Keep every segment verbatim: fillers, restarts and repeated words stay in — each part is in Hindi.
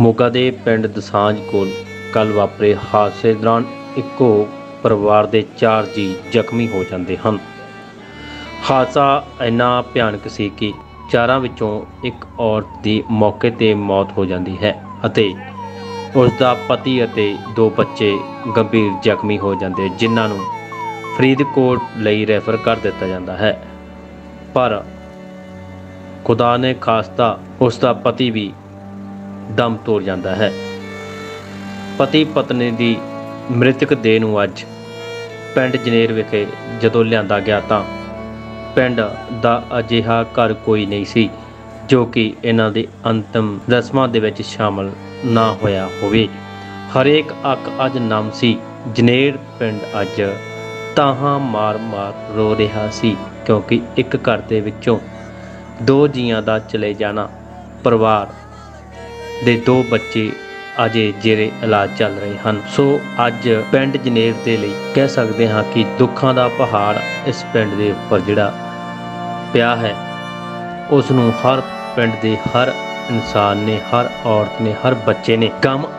ਮੋਗਾ ਦੇ ਪਿੰਡ ਦਸਾਂਝ ਕੋਲ ਕੱਲ ਵਾਪਰੇ ਹਾਦਸੇ ਦੌਰਾਨ ਇੱਕੋ ਪਰਿਵਾਰ ਦੇ ਚਾਰ ਜੀ ਜ਼ਖਮੀ ਹੋ ਜਾਂਦੇ ਹਨ। ਹਾਦਸਾ ਇੰਨਾ ਭਿਆਨਕ ਸੀ ਕਿ ਚਾਰਾਂ ਵਿੱਚੋਂ ਇੱਕ ਔਰਤ ਦੀ ਮੌਕੇ ਤੇ ਮੌਤ ਹੋ ਜਾਂਦੀ ਹੈ ਅਤੇ ਉਸ ਦਾ ਪਤੀ ਅਤੇ ਦੋ ਬੱਚੇ ਗੰਭੀਰ ਜ਼ਖਮੀ ਹੋ ਜਾਂਦੇ, ਜਿਨ੍ਹਾਂ ਨੂੰ ਫਰੀਦਕੋਟ ਲਈ ਰੈਫਰ ਕਰ ਦਿੱਤਾ ਜਾਂਦਾ ਹੈ। पर खुदा ने खास्ता उसका पति भी दम तोड़ जाता है। पति पत्नी की मृतक देह नूं अज पिंड जनेर विखे जदों लिआंदा गया तां पिंड दा अजिहा घर कोई नहीं सी जो कि इन्हां दे अंतिम रस्मां दे विच शामिल ना होया होवे। हरेक अक अज नाम सी। जनेर पिंड अज ताहां मार मार रो रहा सी क्योंकि एक घर के विचों दो जियां दा चले जाना, परिवार दे दो बच्चे अजे जेरे इलाज चल रहे हैं। सो अज पिंड जनेर दे लई कह सकते हाँ कि दुखों का पहाड़ इस पिंड दे उपर जिहड़ा पिया है, उसनूं हर पिंड दे हर इंसान ने, हर औरत ने, हर बच्चे ने गम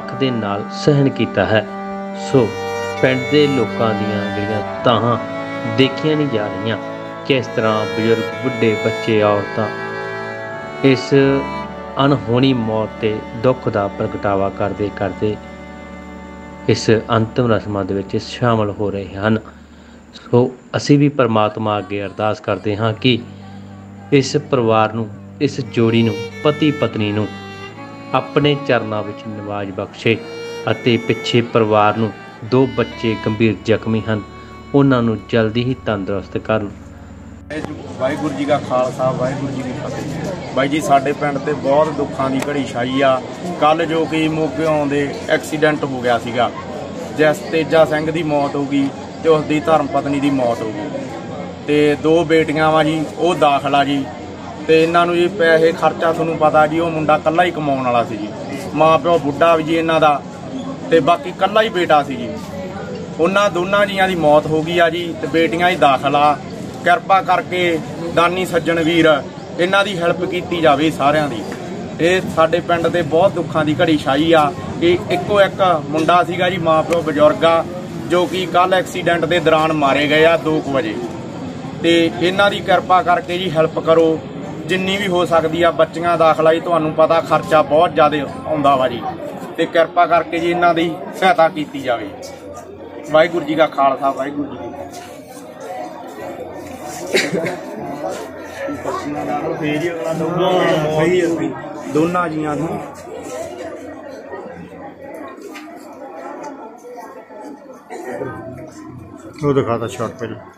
अख दे नाल सहन कीता है। सो पिंड दे लोकां दीआं जिहड़ियां ताहां देखिया नहीं जा रही किस तरह बजुर्ग, बुढ़े, बच्चे, औरत इस अनहोनी मौत के दुख का प्रगटावा करते करते इस अंतिम रस्मां दे विच शामिल हो रहे हैं। सो असी भी परमात्मा अगे अरदास करते हाँ कि इस परिवार नूं, इस जोड़ी नूं, पति पत्नी नूं अपने चरनां विच निवाज बख्शे अते पिछे परिवार नूं दो बच्चे गंभीर जख्मी हैं उन्होंने जल्दी ही तंदुरुस्त कर। वाहगुरू जी का खालसा, वाहगुरू जी की फतेह। बाई जी साढ़े पिंड ते बहुत दुखों की घड़ी छाई आ। कल जो कि मोगियों दे एक्सीडेंट हो गया सीगा, जस तेजा सिंह की मौत हो गई तो उसकी धर्म पत्नी की मौत हो गई तो दो बेटियां वा जी वो दाखला जी। तो इन्हों जी पैसे खर्चा थोनू पता जी, वो मुंडा कला ही कमाने वाला सी जी, माँ प्यो बुढ़ा भी जी इन्हों का, तो बाकी कला ही बेटा सी जी। उन्होंने दोनों जिया की मौत हो गई आ जी तो बेटियां ही दाखला। कृपा करके दानी सज्जन वीर इन्हां दी हैल्प की जाए सारियां दी। ये साडे पिंड दे बहुत दुखों की घड़ी छाई आ कि इक्को एक मुंडा सीगा जी, माँ प्यो बजुर्गा, जो कि कल एक्सीडेंट के दौरान मारे गए आ दो बजे। तो इन्हां दी कृपा करके जी हैल्प करो जिन्नी भी हो सकती आ। बच्चियां दाखला जी, तुहानू पता खर्चा बहुत ज़्यादा आउंदा वा जी, तो कृपा करके जी इन्हां दी सहायता की जाए। वाहगुरू जी का खालसा, वाहगुरू जी की दोनों जिया दिखाता शॉर्ट पहले।